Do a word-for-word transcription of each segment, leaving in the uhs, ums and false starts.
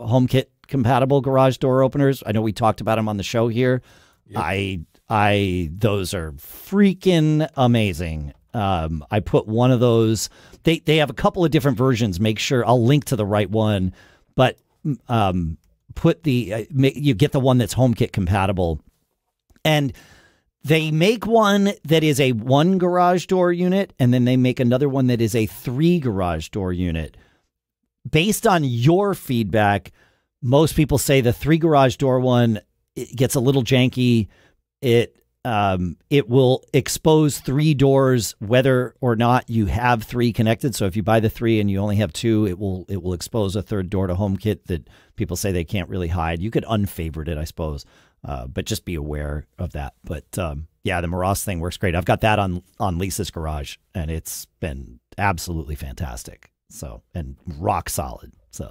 HomeKit compatible garage door openers. I know we talked about them on the show here. Yep. I I those are freaking amazing. Um, I put one of those. They they have a couple of different versions. Make sure I'll link to the right one, but um, put the uh, make, you get the one that's HomeKit compatible, and they make one that is a one garage door unit, and then they make another one that is a three garage door unit. Based on your feedback, most people say the three garage door one, it gets a little janky. It um, it will expose three doors whether or not you have three connected. So if you buy the three and you only have two, it will it will expose a third door to HomeKit that people say they can't really hide. You could unfavorite it, I suppose, uh, but just be aware of that. But um, yeah, the Meross thing works great. I've got that on on Lisa's garage, and it's been absolutely fantastic. So and rock solid. So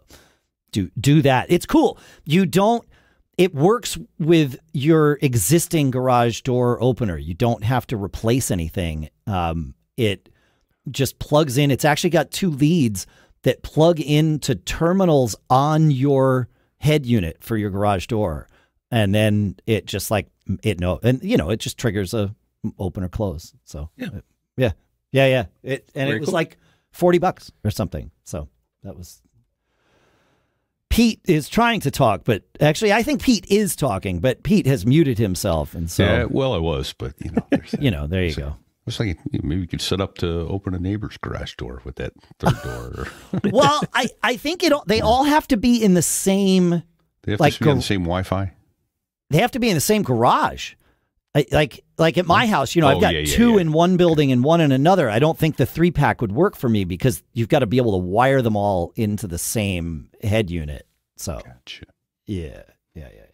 do do that. It's cool. You don't. It works with your existing garage door opener. You don't have to replace anything. Um, it just plugs in. It's actually got two leads that plug into terminals on your head unit for your garage door. And then it just like, it know, and you know, it just triggers a open or close. So yeah, yeah, yeah, yeah. It, and Very it was cool. like forty bucks or something. So that was... Pete is trying to talk, but actually, I think Pete is talking, but Pete has muted himself, and so yeah, well, I was, but you know, you know, there you so, go. I was like, maybe you could set up to open a neighbor's garage door with that third door. Well, I I think it all, they all have to be in the same. They have like, to be in the same Wi-Fi. They have to be in the same garage. I, like like at my house, you know, oh, I've got yeah, yeah, two yeah. in one building and one in another. I don't think the three pack would work for me because you've got to be able to wire them all into the same head unit. So gotcha. yeah, yeah, yeah, yeah.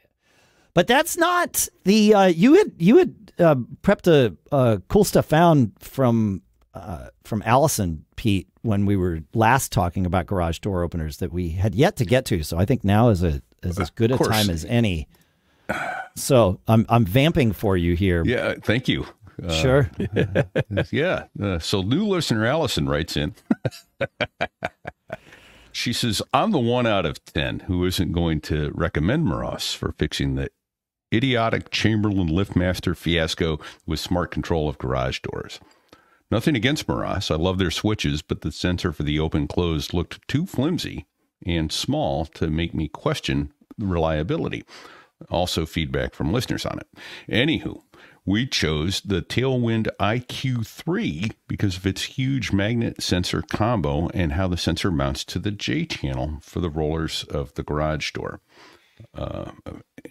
But that's not the uh, you had you had uh, prepped a uh, cool stuff found from uh, from Allison, Pete, when we were last talking about garage door openers that we had yet to get to. So I think now is a is as good a time as any. So I'm I'm vamping for you here. Yeah, thank you. Uh, sure. yeah. Uh, so new listener Allison writes in. She says, I'm the one out of ten who isn't going to recommend Meross for fixing the idiotic Chamberlain LiftMaster fiasco with smart control of garage doors. Nothing against Meross. I love their switches, but the sensor for the open-close looked too flimsy and small to make me question the reliability. Also feedback from listeners on it. Anywho, we chose the Tailwind I Q three because of its huge magnet sensor combo and how the sensor mounts to the J channel for the rollers of the garage door. Uh,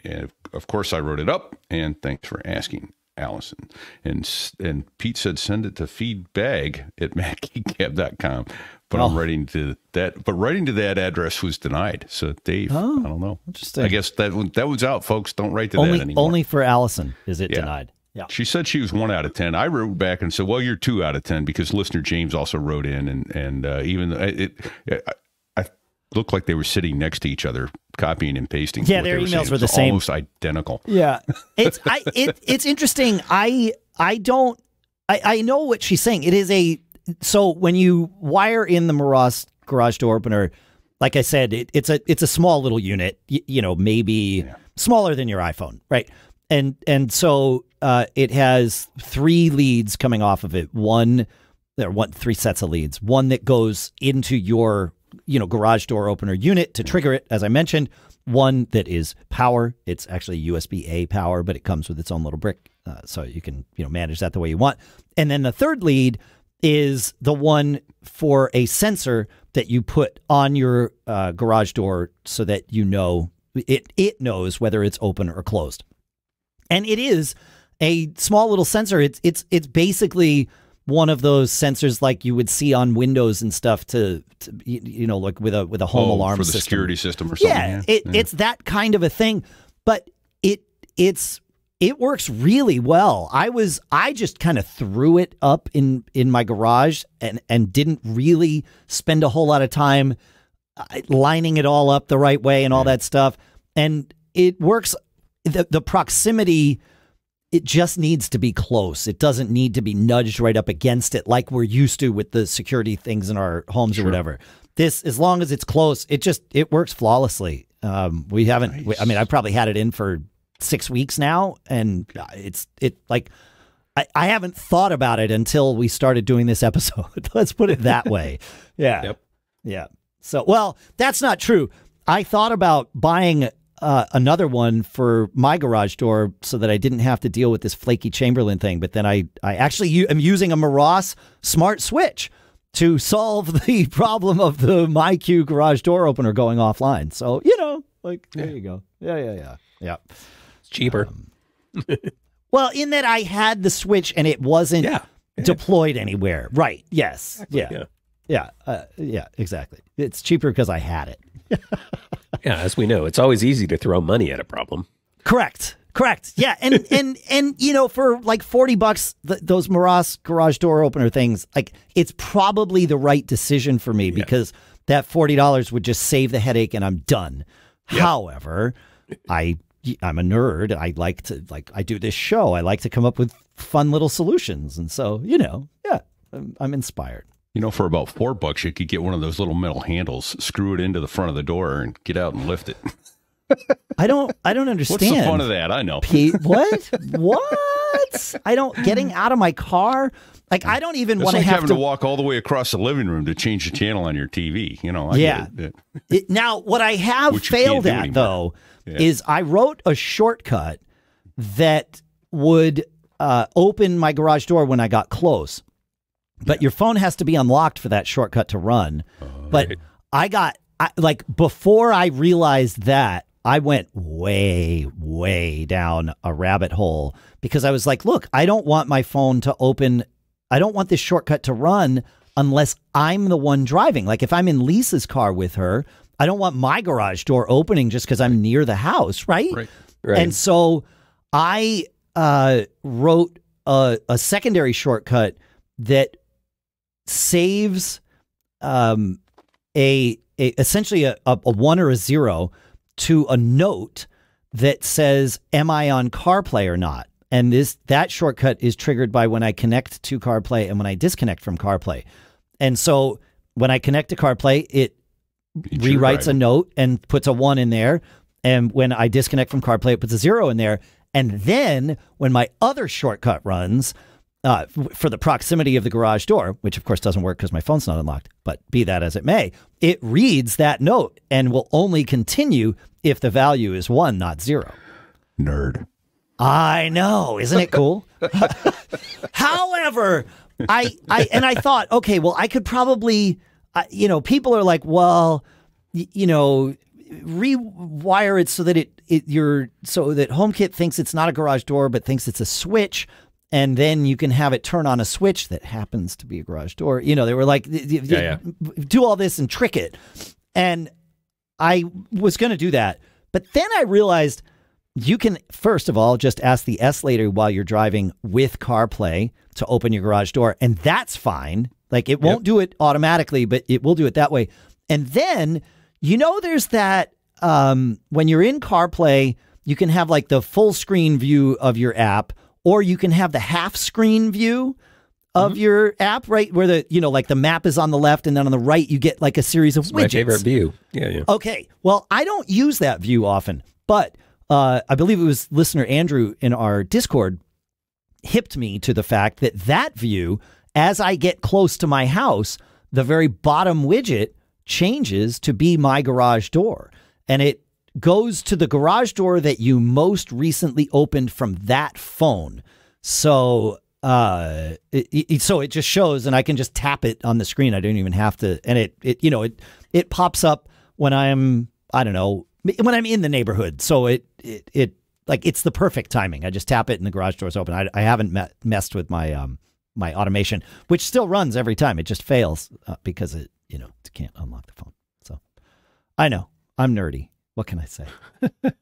and of course, I wrote it up, and thanks for asking, Allison. And and Pete said send it to feedbag at Mac Geek Gab dot com. But oh. I'm writing to that. But writing to that address was denied. So Dave, oh, I don't know. Interesting. I guess that that was out, folks. Don't write to only, that anymore. Only for Allison is it yeah. denied. Yeah. She said she was one out of ten. I wrote back and said, well, you're two out of ten because listener James also wrote in, and and uh, even it, it I, I looked like they were sitting next to each other, copying and pasting. Yeah, their emails were the same, almost identical. Yeah, it's I it it's interesting. I I don't I I know what she's saying. It is a so when you wire in the Meross garage door opener, like I said, it, it's a it's a small little unit, you, you know, maybe yeah. smaller than your iPhone, right? And and so uh, it has three leads coming off of it. One, there one three sets of leads. One that goes into your you know garage door opener unit to trigger it, as I mentioned. One that is power. It's actually U S B A power, but it comes with its own little brick, uh, so you can you know manage that the way you want. And then the third lead is the one for a sensor that you put on your uh, garage door so that you know it it knows whether it's open or closed. And it is a small little sensor. It's it's it's basically one of those sensors like you would see on windows and stuff to, to you know, like with a with a home oh, alarm for the system. security system or something. Yeah, yeah. It, yeah, it's that kind of a thing. But it it's it works really well. I was I just kind of threw it up in in my garage and and didn't really spend a whole lot of time lining it all up the right way and all yeah. that stuff. And it works. The, the proximity, it just needs to be close. It doesn't need to be nudged right up against it like we're used to with the security things in our homes sure. or whatever. This, as long as it's close, it just, it works flawlessly. Um, we haven't, nice. we, I mean, I've probably had it in for six weeks now, and it's, it like, I, I haven't thought about it until we started doing this episode. Let's put it that way. Yeah. Yep. Yeah. So, well, that's not true. I thought about buying uh, another one for my garage door so that I didn't have to deal with this flaky Chamberlain thing. But then I, I actually am using a Meross smart switch to solve the problem of the MyQ garage door opener going offline. So, you know, like, there you go. Yeah, yeah, yeah. Yeah. It's cheaper. Um, well, in that I had the switch and it wasn't yeah. deployed anywhere. Right. Yes. Exactly. Yeah. Yeah. Yeah. Uh, yeah, exactly. It's cheaper because I had it. Yeah, as we know, it's always easy to throw money at a problem. Correct. Correct. Yeah. And, and, and, you know, for like forty bucks, th those Meross garage door opener things, like it's probably the right decision for me yeah. because that forty dollars would just save the headache and I'm done. Yeah. However, I, I'm a nerd. I like to, like, I do this show. I like to come up with fun little solutions. And so, you know, yeah, I'm, I'm inspired. You know, for about four bucks, you could get one of those little metal handles, screw it into the front of the door and get out and lift it. I don't, I don't understand. What's the fun of that? I know. Pete, what? What? I don't, getting out of my car. Like, I don't even want like to have to walk all the way across the living room to change the channel on your T V. You know, I yeah. It, it, it, now, what I have failed at, though, yeah. is I wrote a shortcut that would uh, open my garage door when I got close. But yeah. your phone has to be unlocked for that shortcut to run. Uh, but right. I got, I, like, before I realized that, I went way, way down a rabbit hole because I was like, look, I don't want my phone to open. I don't want this shortcut to run unless I'm the one driving. Like if I'm in Lisa's car with her, I don't want my garage door opening just because I'm near the house. Right. Right. Right. And so I uh, wrote a, a secondary shortcut that saves um, a, a essentially a, a one or a zero to a note that says, am I on CarPlay or not? And this that shortcut is triggered by when I connect to CarPlay and when I disconnect from CarPlay. And so when I connect to CarPlay, it it's rewrites a note and puts a one in there. And when I disconnect from CarPlay, it puts a zero in there. And then when my other shortcut runs uh, for the proximity of the garage door, which of course doesn't work because my phone's not unlocked, but be that as it may, it reads that note and will only continue if the value is one, not zero. Nerd. I know. Isn't it cool? However, I, I, and I thought, okay, well, I could probably, uh, you know, people are like, well, y you know, rewire it so that it, it, you're, so that HomeKit thinks it's not a garage door, but thinks it's a switch. And then you can have it turn on a switch that happens to be a garage door. You know, they were like, yeah, yeah. do all this and trick it. And I was going to do that. But then I realized you can, first of all, just ask the S later while you're driving with CarPlay to open your garage door. And that's fine. Like it won't yep. do it automatically, but it will do it that way. And then, you know, there's that um, when you're in CarPlay, you can have like the full screen view of your app, or you can have the half screen view of mm-hmm. your app, right? Where the, you know, like the map is on the left and then on the right, you get like a series of it's widgets. My favorite view. Yeah, yeah. Okay. Well, I don't use that view often, but uh, I believe it was listener Andrew in our Discord hipped me to the fact that that view, as I get close to my house, the very bottom widget changes to be my garage door. And it goes to the garage door that you most recently opened from that phone. So, uh, it, it, so it just shows, and I can just tap it on the screen. I don't even have to. And it, it, you know, it, it pops up when I'm, I don't know, when I'm in the neighborhood. So it, it, it like, it's the perfect timing. I just tap it and the garage door's open. I, I haven't met, messed with my, um, my automation, which still runs every time. It just fails uh, because it, you know, it can't unlock the phone. So I know I'm nerdy. What can I say?